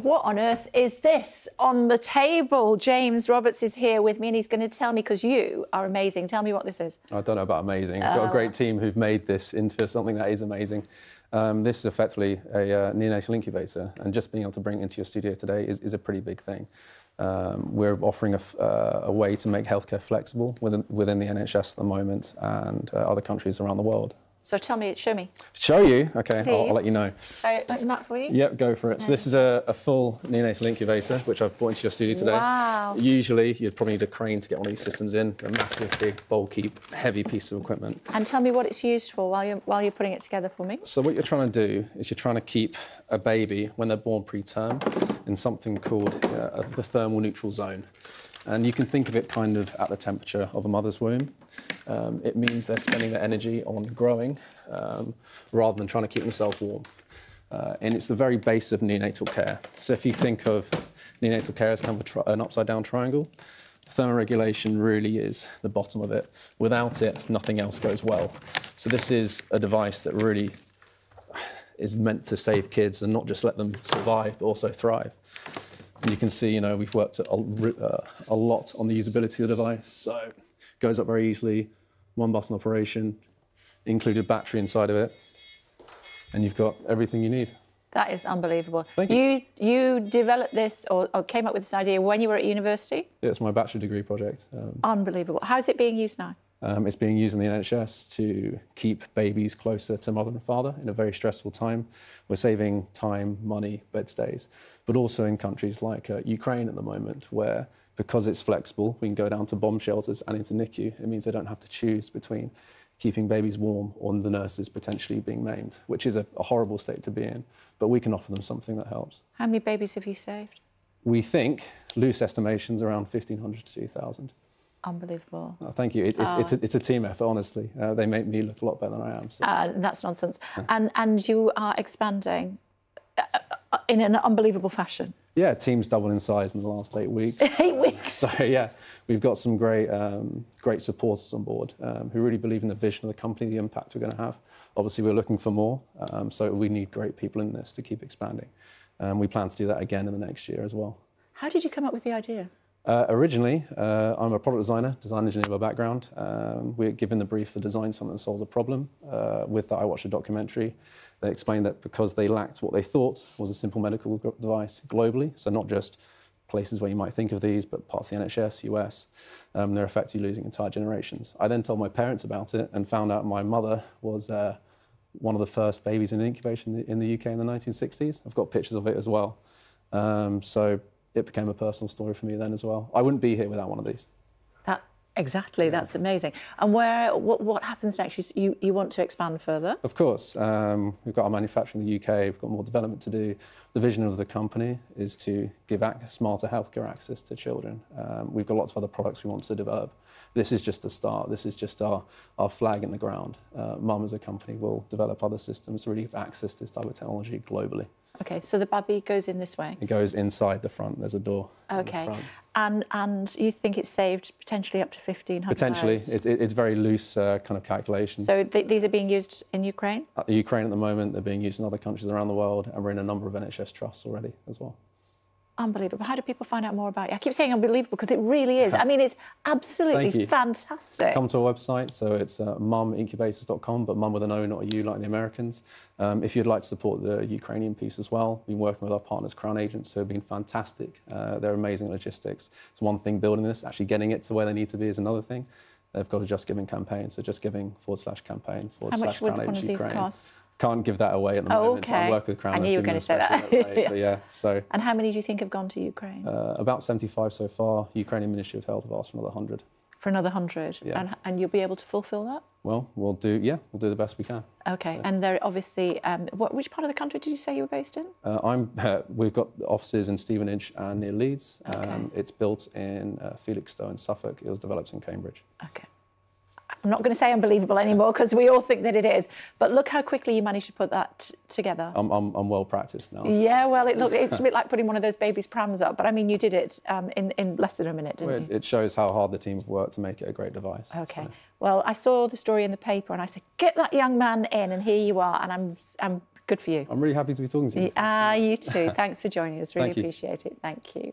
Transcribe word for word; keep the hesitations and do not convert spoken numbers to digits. What on earth is this on the table? James Roberts is here with me and he's going to tell me, because you are amazing. Tell me what this is. I don't know about amazing. We've uh, got a great team who've made this into something that is amazing. Um, this is effectively a uh, neonatal incubator, and just being able to bring it into your studio today is, is a pretty big thing. Um, we're offering a, uh, a way to make healthcare flexible within, within the N H S at the moment and uh, other countries around the world. So tell me, show me. Show you? OK, I'll, I'll let you know. Uh, Matt, for you? Yep, go for it. Yeah. So this is a, a full neonatal incubator, which I've brought into your studio today. Wow. Usually, you'd probably need a crane to get one of these systems in. A massive, big, bulky, heavy piece of equipment. And tell me what it's used for while you're, while you're putting it together for me. So what you're trying to do is you're trying to keep a baby, when they're born preterm, in something called uh, the thermal neutral zone. And you can think of it kind of at the temperature of a mother's womb. Um, it means they're spending their energy on growing um, rather than trying to keep themselves warm. Uh, and it's the very base of neonatal care. So if you think of neonatal care as kind of a an upside-down triangle, thermoregulation really is the bottom of it. Without it, nothing else goes well. So this is a device that really is meant to save kids and not just let them survive, but also thrive. And you can see, you know, we've worked a, uh, a lot on the usability of the device, so it goes up very easily, one button operation, included battery inside of it, and you've got everything you need. That is unbelievable. Thank you. You, you developed this or, or came up with this idea when you were at university? Yeah, it's my bachelor degree project. Um, unbelievable. How is it being used now? Um, it's being used in the N H S to keep babies closer to mother and father in a very stressful time. We're saving time, money, bedstays, but also in countries like uh, Ukraine at the moment, where because it's flexible, we can go down to bomb shelters and into N I C U. It means they don't have to choose between keeping babies warm or the nurses potentially being maimed, which is a, a horrible state to be in, but we can offer them something that helps. How many babies have you saved? We think, loose estimations, around fifteen hundred to two thousand. Unbelievable. Oh, thank you. It, it's, oh. it's, a, it's a team effort, honestly. Uh, they make me look a lot better than I am. So. Uh, that's nonsense. Yeah. And, and you are expanding in an unbelievable fashion. Yeah, team's doubled in size in the last eight weeks. eight uh, weeks? So, yeah, we've got some great, um, great supporters on board um, who really believe in the vision of the company, the impact we're going to have. Obviously, we're looking for more, um, so we need great people in this to keep expanding. Um, we plan to do that again in the next year as well. How did you come up with the idea? Uh, originally, uh, I'm a product designer, design engineer by background. Um, we're given the brief to design something that solves a problem. Uh, with that, I watched a documentary. They explained that because they lacked what they thought was a simple medical device globally, so not just places where you might think of these, but parts of the N H S, U S, um, they're effectively losing entire generations. I then told my parents about it and found out my mother was uh, one of the first babies in incubation in the U K in the nineteen sixties. I've got pictures of it as well. Um, so. It became a personal story for me then as well. I wouldn't be here without one of these. That, exactly, yeah. That's amazing. And where, what, what happens next? You, you want to expand further? Of course. Um, we've got our manufacturing in the U K. We've got more development to do. The vision of the company is to give smarter healthcare access to children. Um, we've got lots of other products we want to develop. This is just the start. This is just our, our flag in the ground. Uh, Mum as a company will develop other systems to really give access to this type of technology globally. OK, so the baby goes in this way? It goes inside the front. There's a door. OK. And, and you think it's saved potentially up to fifteen hundred? Potentially. It, it, it's very loose uh, kind of calculations. So th these are being used in Ukraine? At the Ukraine at the moment. They're being used in other countries around the world. And we're in a number of N H S trusts already as well. Unbelievable. How do people find out more about you? I keep saying unbelievable because it really is. I mean, it's absolutely fantastic. Come to our website. So it's uh, mum incubators dot com, but mum with an O, not a U like the Americans. Um, if you'd like to support the Ukrainian piece as well, we've been working with our partners, Crown Agents, who have been fantastic. Uh, they're amazing at logistics. It's one thing building this. Actually getting it to where they need to be is another thing. They've got a Just Giving campaign. So Just Giving forward slash campaign forward slash Crown Agents Ukraine. How much would one of these cost? Can't give that away at the moment. Oh, okay. I work with Crown. I knew you were going to say that. Rate, yeah. But yeah, so. And how many do you think have gone to Ukraine? Uh, about seventy-five so far. Ukrainian Ministry of Health have asked for another hundred. For another hundred, yeah. and, and you'll be able to fulfil that. Well, we'll do. Yeah, we'll do the best we can. Okay, so. And they're obviously. Um, what, which part of the country did you say you were based in? Uh, I'm. Uh, we've got offices in Stevenage and near Leeds. Okay. Um, it's built in uh, Felixstowe in Suffolk. It was developed in Cambridge. Okay. I'm not going to say unbelievable anymore because we all think that it is. But look how quickly you managed to put that together. I'm, I'm, I'm well practiced now. So. Yeah, well, it, look, it's a bit like putting one of those babies' prams up. But I mean, you did it um, in, in less than a minute, didn't well, it, you? It shows how hard the team have worked to make it a great device. OK. So. Well, I saw the story in the paper and I said, get that young man in, and here you are. And I'm, I'm Good for you. I'm really happy to be talking to you. Ah, uh, you too. Thanks for joining us. Really appreciate it. Thank you.